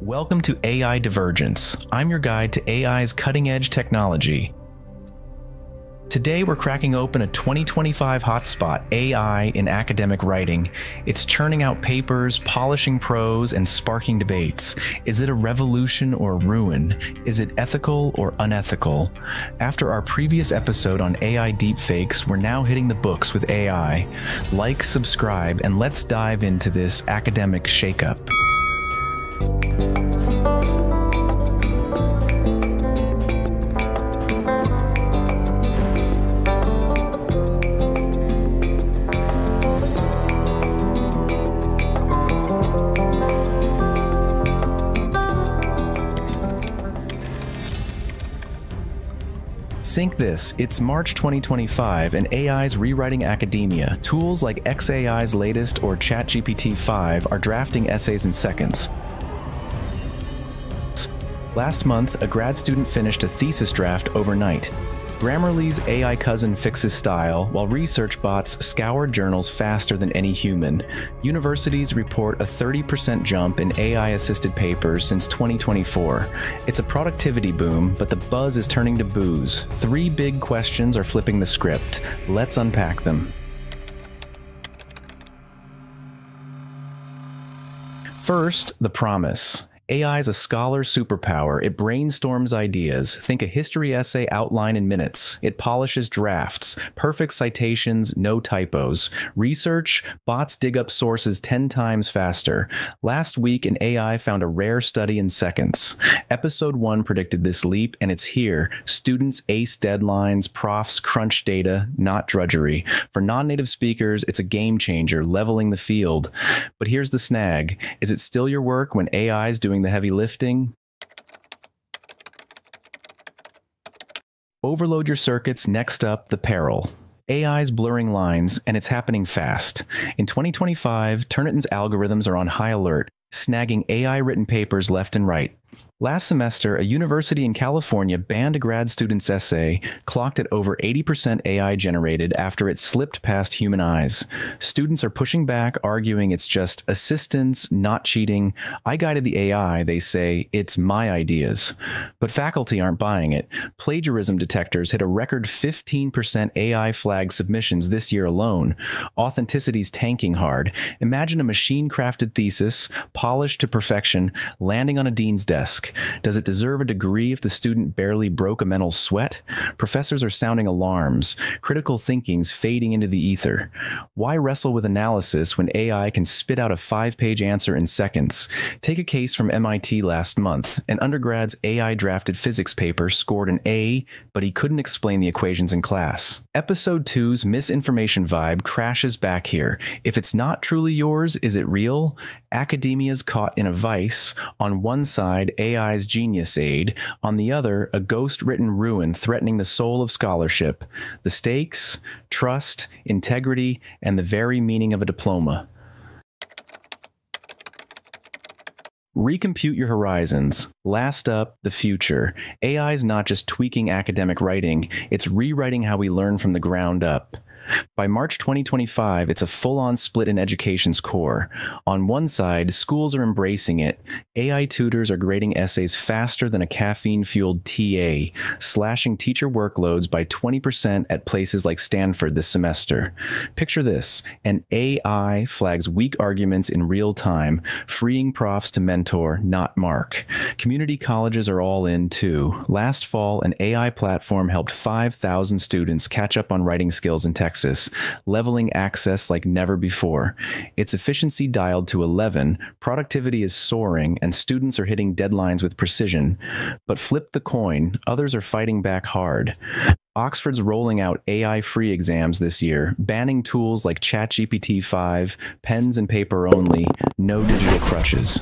Welcome to AI Divergence. I'm your guide to AI's cutting-edge technology. Today we're cracking open a 2025 hotspot, AI in academic writing. It's churning out papers, polishing prose, and sparking debates. Is it a revolution or ruin? Is it ethical or unethical? After our previous episode on AI deepfakes, we're now hitting the books with AI. Like, subscribe, and let's dive into this academic shakeup. Think this, it's March 2025 and AI's rewriting academia. Tools like XAI's latest or ChatGPT 5 are drafting essays in seconds. Last month, a grad student finished a thesis draft overnight. Grammarly's AI cousin fixes style, while research bots scour journals faster than any human. Universities report a 30% jump in AI-assisted papers since 2024. It's a productivity boom, but the buzz is turning to booze. Three big questions are flipping the script. Let's unpack them. First, the promise. AI is a scholar superpower. It brainstorms ideas. Think a history essay outline in minutes. It polishes drafts, perfect citations, no typos. Research, bots dig up sources 10 times faster. Last week, an AI found a rare study in seconds. Episode 1 predicted this leap, and it's here. Students ace deadlines, profs crunch data, not drudgery. For non-native speakers, it's a game changer, leveling the field. But here's the snag. Is it still your work when AI is doing the heavy lifting? Overload your circuits. Next up, the peril. AI's blurring lines, and it's happening fast. In 2025, Turnitin's algorithms are on high alert, snagging AI-written papers left and right. Last semester, a university in California banned a grad student's essay, clocked at over 80% AI-generated after it slipped past human eyes. Students are pushing back, arguing it's just assistance, not cheating. I guided the AI, they say, it's my ideas. But faculty aren't buying it. Plagiarism detectors hit a record 15% AI-flagged submissions this year alone. Authenticity's tanking hard. Imagine a machine-crafted thesis, polished to perfection, landing on a dean's desk. Does it deserve a degree if the student barely broke a mental sweat? Professors are sounding alarms. Critical thinking's fading into the ether. Why wrestle with analysis when AI can spit out a 5-page answer in seconds? Take a case from MIT last month. An undergrad's AI-drafted physics paper scored an A, but he couldn't explain the equations in class. Episode 2's misinformation vibe crashes back here. If it's not truly yours, is it real? Academia's caught in a vice. On one side, AI's genius aid. On the other, a ghost-written ruin threatening the soul of scholarship. The stakes, trust, integrity, and the very meaning of a diploma. Recompute your horizons. Last up, the future. AI is not just tweaking academic writing, it's rewriting how we learn from the ground up. By March 2025, it's a full-on split in education's core. On one side, schools are embracing it. AI tutors are grading essays faster than a caffeine-fueled TA, slashing teacher workloads by 20% at places like Stanford this semester. Picture this, an AI flags weak arguments in real time, freeing profs to mentor, not mark. Community colleges are all in, too. Last fall, an AI platform helped 5,000 students catch up on writing skills in Texas, leveling access like never before. Its efficiency dialed to 11, productivity is soaring, and students are hitting deadlines with precision. But flip the coin, others are fighting back hard. Oxford's rolling out AI-free exams this year, banning tools like ChatGPT 5, pens and paper only, no digital crutches.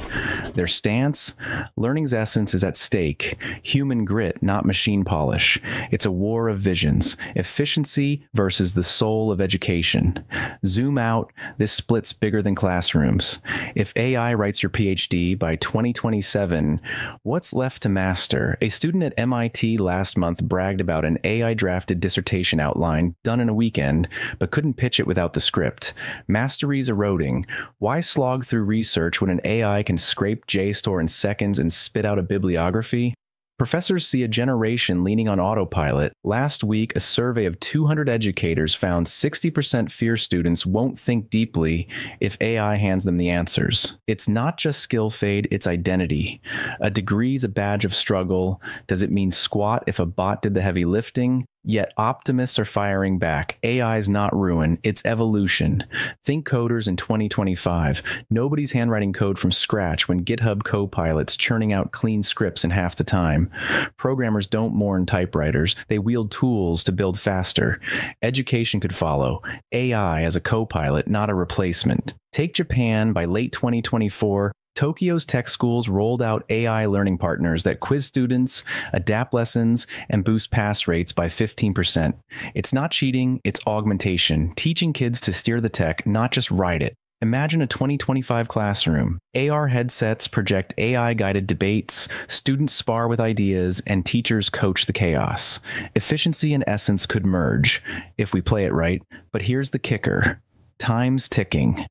Their stance? Learning's essence is at stake. Human grit, not machine polish. It's a war of visions. Efficiency versus the soul of education. Zoom out, this split's bigger than classrooms. If AI writes your PhD by 2027, what's left to master? A student at MIT last month bragged about an AI-drafted dissertation outline done in a weekend, but couldn't pitch it without the script. Mastery's eroding. Why slog through research when an AI can scrape scrape JSTOR in seconds and spit out a bibliography? Professors see a generation leaning on autopilot. Last week, a survey of 200 educators found 60% fear students won't think deeply if AI hands them the answers. It's not just skill fade, it's identity. A degree's a badge of struggle. Does it mean squat if a bot did the heavy lifting? Yet optimists are firing back. AI's not ruin, it's evolution. Think coders in 2025. Nobody's handwriting code from scratch when GitHub Copilot's churning out clean scripts in half the time. Programmers don't mourn typewriters. They wield tools to build faster. Education could follow. AI as a co-pilot, not a replacement. Take Japan. By late 2024, Tokyo's tech schools rolled out AI learning partners that quiz students, adapt lessons, and boost pass rates by 15%. It's not cheating, it's augmentation, teaching kids to steer the tech, not just ride it. Imagine a 2025 classroom. AR headsets project AI-guided debates, students spar with ideas, and teachers coach the chaos. Efficiency and essence could merge, if we play it right. But here's the kicker. Time's ticking.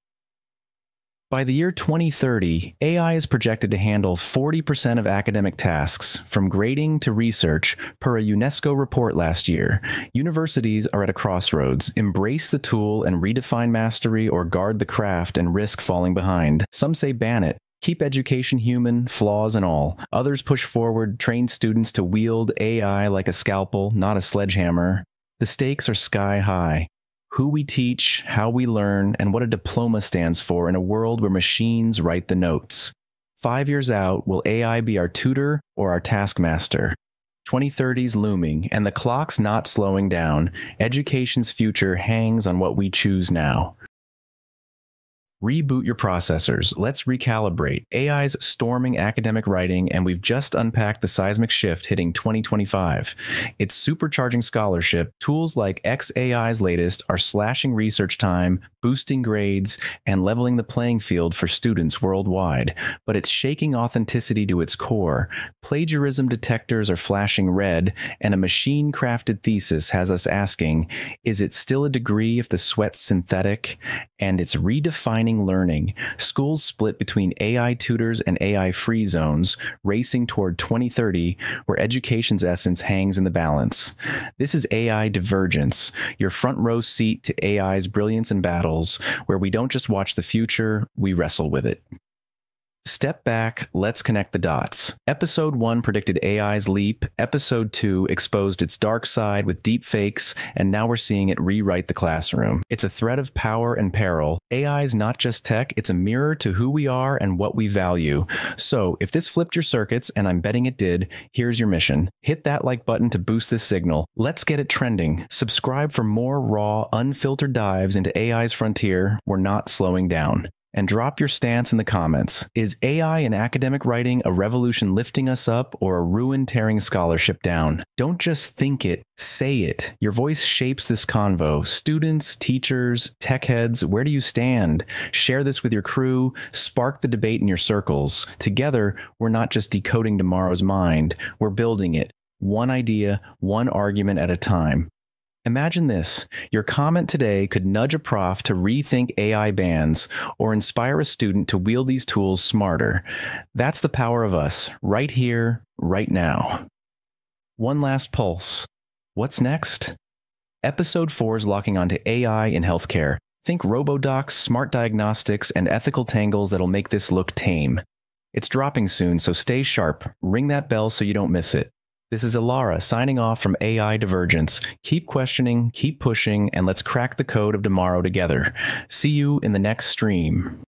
By the year 2030, AI is projected to handle 40% of academic tasks, from grading to research, per a UNESCO report last year. Universities are at a crossroads. Embrace the tool and redefine mastery, or guard the craft and risk falling behind. Some say ban it. Keep education human, flaws and all. Others push forward, train students to wield AI like a scalpel, not a sledgehammer. The stakes are sky high. Who we teach, how we learn, and what a diploma stands for in a world where machines write the notes. 5 years out, will AI be our tutor or our taskmaster? 2030's looming, and the clock's not slowing down. Education's future hangs on what we choose now. Reboot your processors. Let's recalibrate. AI's storming academic writing, and we've just unpacked the seismic shift hitting 2025. It's supercharging scholarship. Tools like XAI's latest are slashing research time, boosting grades, and leveling the playing field for students worldwide. But it's shaking authenticity to its core. Plagiarism detectors are flashing red, and a machine-crafted thesis has us asking, is it still a degree if the sweat's synthetic? And it's redefining learning. Schools split between AI tutors and AI free zones, racing toward 2030, where education's essence hangs in the balance. This is AI Divergence, your front row seat to AI's brilliance and battles, where we don't just watch the future, we wrestle with it. Step back, let's connect the dots. Episode 1 predicted AI's leap, Episode 2 exposed its dark side with deepfakes, and now we're seeing it rewrite the classroom. It's a thread of power and peril. AI's not just tech, it's a mirror to who we are and what we value. So, if this flipped your circuits, and I'm betting it did, here's your mission. Hit that like button to boost this signal. Let's get it trending. Subscribe for more raw, unfiltered dives into AI's frontier. We're not slowing down. And drop your stance in the comments. Is AI in academic writing a revolution lifting us up, or a ruin tearing scholarship down? Don't just think it, say it. Your voice shapes this convo. Students, teachers, tech heads, where do you stand? Share this with your crew, spark the debate in your circles. Together, we're not just decoding tomorrow's mind, we're building it. One idea, one argument at a time. Imagine this. Your comment today could nudge a prof to rethink AI bans, or inspire a student to wield these tools smarter. That's the power of us, right here, right now. One last pulse. What's next? Episode 4 is locking onto AI in healthcare. Think robodocs, smart diagnostics, and ethical tangles that'll make this look tame. It's dropping soon, so stay sharp. Ring that bell so you don't miss it. This is Alara signing off from AI Divergence. Keep questioning, keep pushing, and let's crack the code of tomorrow together. See you in the next stream.